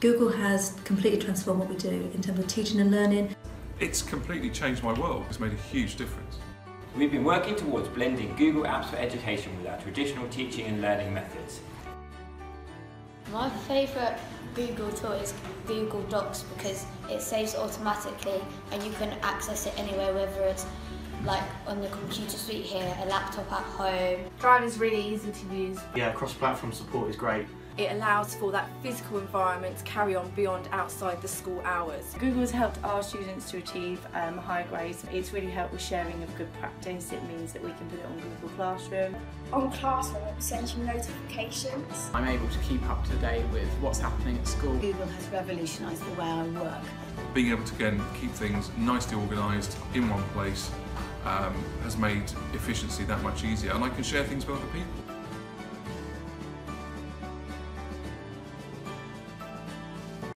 Google has completely transformed what we do in terms of teaching and learning. It's completely changed my world. It's made a huge difference. We've been working towards blending Google Apps for Education with our traditional teaching and learning methods. My favourite Google tool is Google Docs because it saves automatically and you can access it anywhere, whether it's like on the computer suite here, a laptop at home. Drive is really easy to use. Yeah, cross-platform support is great. It allows for that physical environment to carry on beyond outside the school hours. Google has helped our students to achieve high grades. It's really helped with sharing of good practice. It means that we can put it on Google Classroom. On Classroom, it sends you notifications. I'm able to keep up to date with what's happening at school. Google has revolutionised the way I work. Being able to, again, keep things nicely organised in one place has made efficiency that much easier, and I can share things with other people.